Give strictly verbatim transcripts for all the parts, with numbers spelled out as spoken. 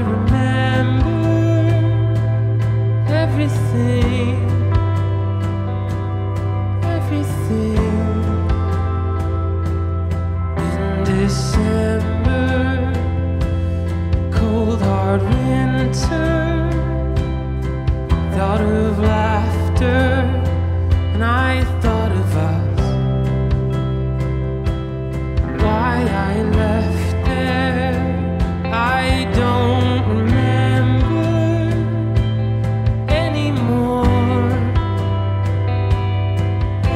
remember everything, everything. In December, cold hard winter, thought of laughter, and I thought of us. Why I left there, I don't remember anymore,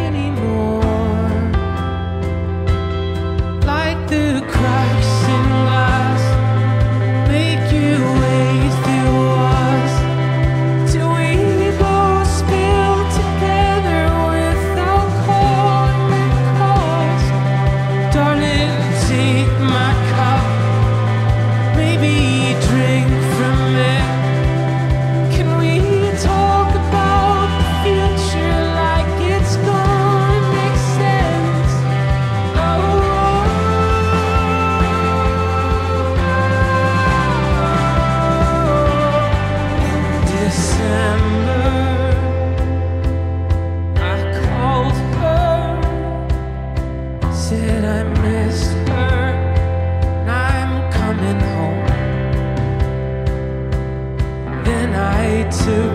anymore. Like the cracks in glass, make you wait through us till we both spill together without calling the cost. Darling, take my cup, maybe drink from it. Can we talk about the future like it's gonna make sense? Oh, in December, I called her, said I missed her, and I'm coming home. I too